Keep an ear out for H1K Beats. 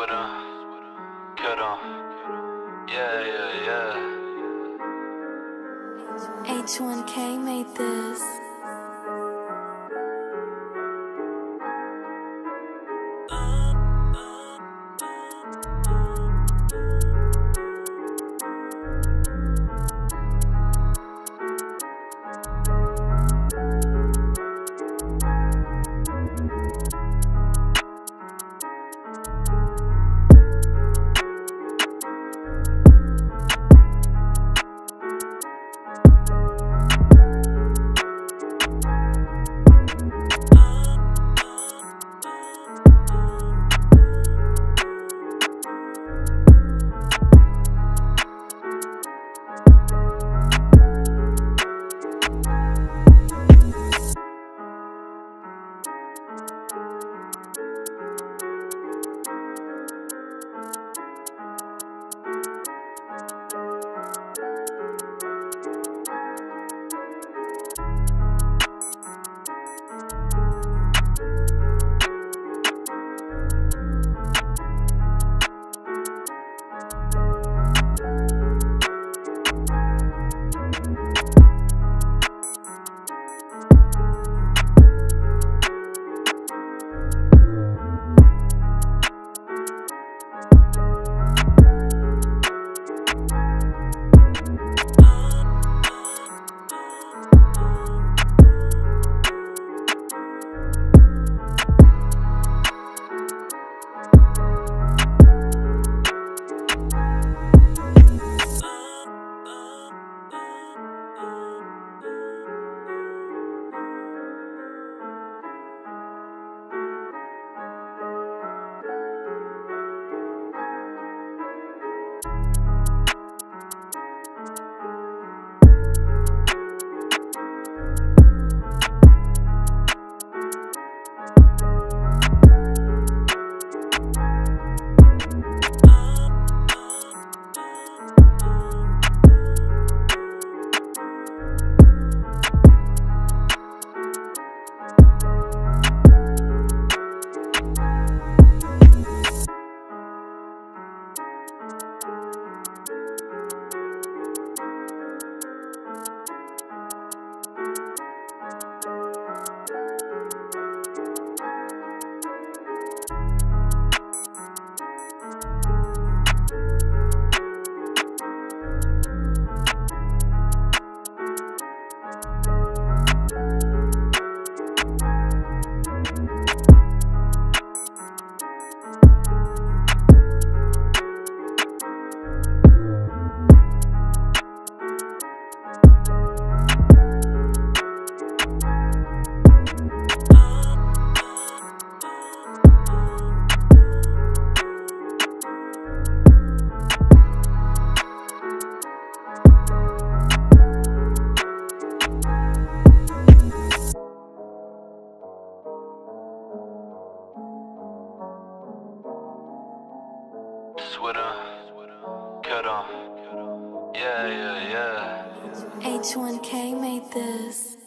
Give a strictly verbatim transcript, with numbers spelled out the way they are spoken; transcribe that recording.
with her. Cut off. Yeah, yeah, yeah. H one K made this. Twitter, cut off. Yeah, yeah, yeah. H one K made this.